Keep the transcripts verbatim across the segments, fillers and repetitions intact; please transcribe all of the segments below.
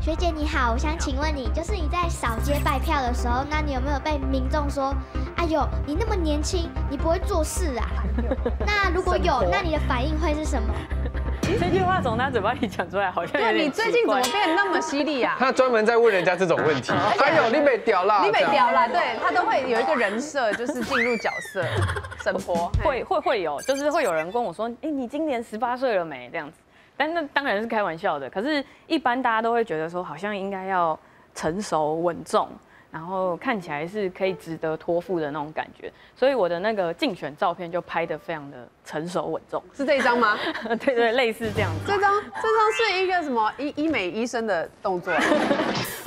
学姐你好，我想请问你，就是你在扫街拜票的时候，那你有没有被民众说，哎呦，你那么年轻，你不会做事啊？那如果有，那你的反应会是什么？ 这句话从他嘴巴里讲出来，好像有点奇怪。对，你最近怎么变那么犀利啊？他专门在问人家这种问题。哎呦，你被屌啦！你被屌啦！对他都会有一个人设，就是进入角色。神婆会会会有，就是会有人跟我说，哎，你今年十八岁了没？这样子，但那当然是开玩笑的。可是，一般大家都会觉得说，好像应该要成熟稳重，然后看起来是可以值得托付的那种感觉。所以我的那个竞选照片就拍得非常的。 成熟稳重是这一张吗？对对，类似这样子。这张这张是一个什么医医美医生的动作，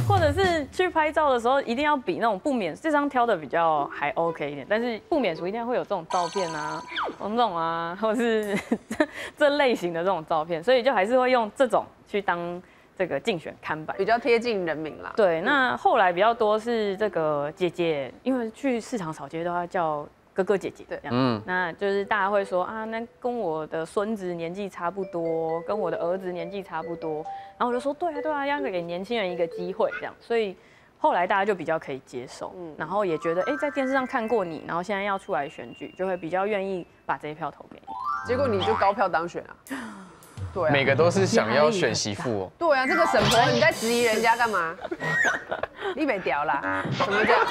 或者是去拍照的时候一定要比那种不免这张挑的比较还 OK 一点，但是不免俗一定会有这种照片啊，种种啊，或是这这类型的这种照片，所以就还是会用这种去当这个竞选看板，比较贴近人民啦。对，那后来比较多是这个姐姐，因为去市场扫街的话叫。 哥哥姐姐，对，嗯，那就是大家会说啊，那跟我的孙子年纪差不多，跟我的儿子年纪差不多，然后我就说，对啊，对啊，要给年轻人一个机会，这样，所以后来大家就比较可以接受，嗯，然后也觉得，哎，在电视上看过你，然后现在要出来选举，就会比较愿意把这一票投给你，结果你就高票当选啊。 对、啊，每个都是想要选媳妇哦。对啊，这个神婆你在质疑人家干嘛？你别屌啦，怎么这样？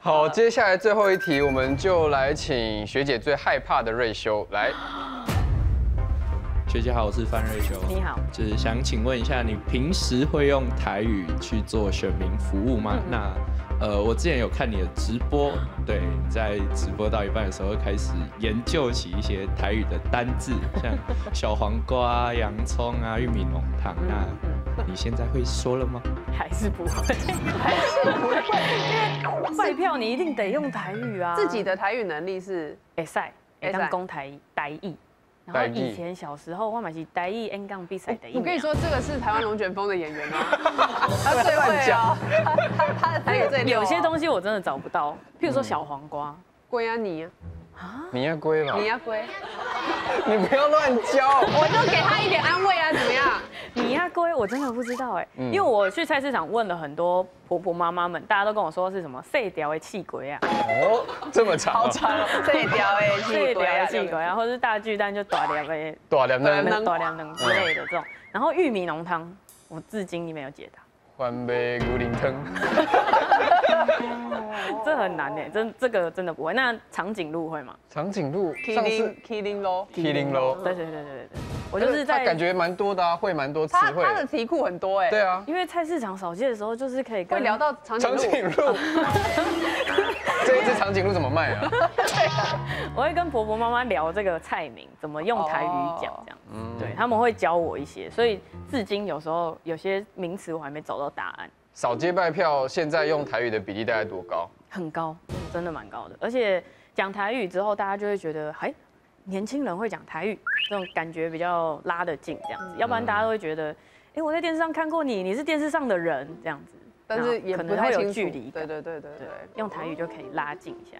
好，接下来最后一题，我们就来请学姐最害怕的瑞修来。学姐好，我是范瑞修。你好，就是想请问一下，你平时会用台语去做选民服务吗？嗯嗯那。 呃，我之前有看你的直播，对，在直播到一半的时候开始研究起一些台语的单字，像小黄瓜、洋葱啊、玉米浓汤。那你现在会说了吗？还是不会，还是不会，因为卖票你一定得用台语啊。自己的台语能力是会使，会当讲台台语。 然后以前小时候，我嘛是台语 N 杠比赛的。我跟你说，这个是台湾龙卷风的演员吗？他最会哦，他他的台语最溜。有些东西我真的找不到，譬如说小黄瓜，龟啊你啊，啊你要龟了，你要龟，你不要乱教，我就给他一点安慰啊，怎么样？你要龟，我真的不知道哎，因为我去菜市场问了很多婆婆妈妈们，大家都跟我说是什么细条的气龟啊。哦，这么长，好长，细条的气龟。 然后是大巨蛋就大粒的，大粒能、大粒能之类的这种。然后玉米浓汤，我至今没有解答。换杯古灵汤，这很难哎，真这个真的不会。那长颈鹿会吗？长颈鹿，上次 Killing Low，Killing Low， 对对对对对对，我就是在感觉蛮多的啊，会蛮多词汇。他的题库很多哎。对啊，因为菜市场扫街的时候，就是可以会聊到长颈鹿。 这一只长颈鹿怎么卖啊？我会跟婆婆妈妈聊这个菜名，怎么用台语讲这样。嗯，对，他们会教我一些，所以至今有时候有些名词我还没找到答案。扫街拜票现在用台语的比例大概多高？很高，真的蛮高的。而且讲台语之后，大家就会觉得，哎，年轻人会讲台语，这种感觉比较拉得近这样子。要不然大家都会觉得，哎，我在电视上看过你，你是电视上的人这样子。 但是也不太有距离，对对对对对，用台语就可以拉近一下。